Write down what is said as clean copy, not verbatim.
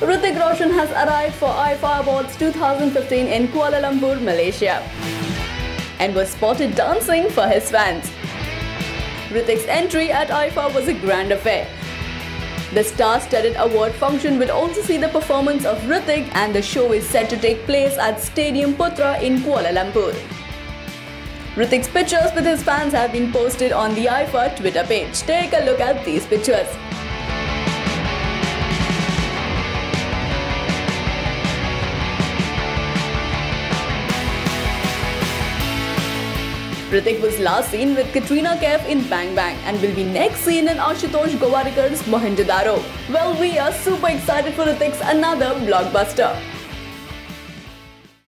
Hrithik Roshan has arrived for IIFA Awards 2015 in Kuala Lumpur, Malaysia, and was spotted dancing for his fans. Hrithik's entry at IIFA was a grand affair. The star-studded award function will also see the performance of Hrithik, and the show is set to take place at Stadium Putra in Kuala Lumpur. Hrithik's pictures with his fans have been posted on the IIFA Twitter page. Take a look at these pictures. Hrithik was last seen with Katrina Kaif in Bang Bang and will be next seen in Ashutosh Gowarikar's Mohenjo Daro. Well, we are super excited for Hrithik's another blockbuster.